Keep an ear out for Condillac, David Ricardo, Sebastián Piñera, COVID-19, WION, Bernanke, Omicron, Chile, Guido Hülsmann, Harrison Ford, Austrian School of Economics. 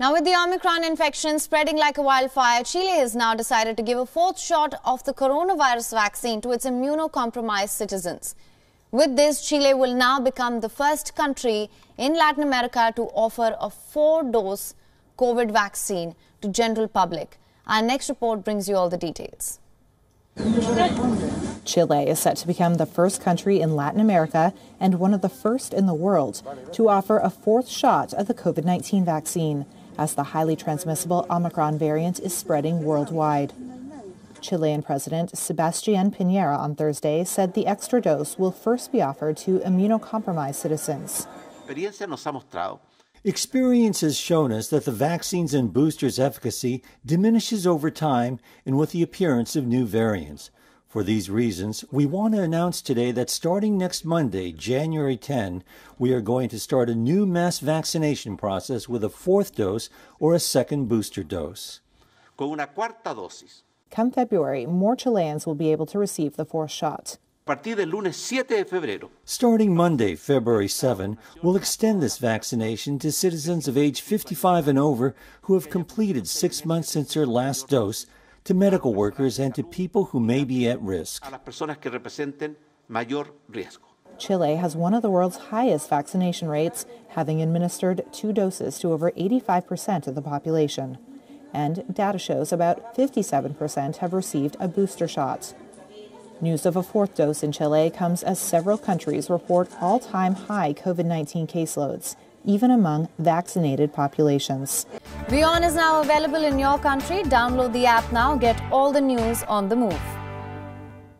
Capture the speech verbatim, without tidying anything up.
Now, with the Omicron infection spreading like a wildfire, Chile has now decided to give a fourth shot of the coronavirus vaccine to its immunocompromised citizens. With this, Chile will now become the first country in Latin America to offer a four-dose COVID vaccine to general public. Our next report brings you all the details. Chile is set to become the first country in Latin America and one of the first in the world to offer a fourth shot of the COVID nineteen vaccine, as the highly transmissible Omicron variant is spreading worldwide. Chilean President Sebastián Piñera on Thursday said the extra dose will first be offered to immunocompromised citizens. Experience has shown us that the vaccines and boosters' efficacy diminishes over time and with the appearance of new variants. For these reasons, we want to announce today that starting next Monday, January tenth, we are going to start a new mass vaccination process with a fourth dose or a second booster dose. Con una cuarta dosis. Come February, more Chileans will be able to receive the fourth shot. Starting Monday, February seventh, we'll extend this vaccination to citizens of age fifty-five and over who have completed six months since their last dose, to medical workers and to people who may be at risk. Chile has one of the world's highest vaccination rates, having administered two doses to over eighty-five percent of the population. And data shows about fifty-seven percent have received a booster shot. News of a fourth dose in Chile comes as several countries report all-time high COVID nineteen caseloads, even among vaccinated populations. WION is now available in your country. Download the app now. Get all the news on the move.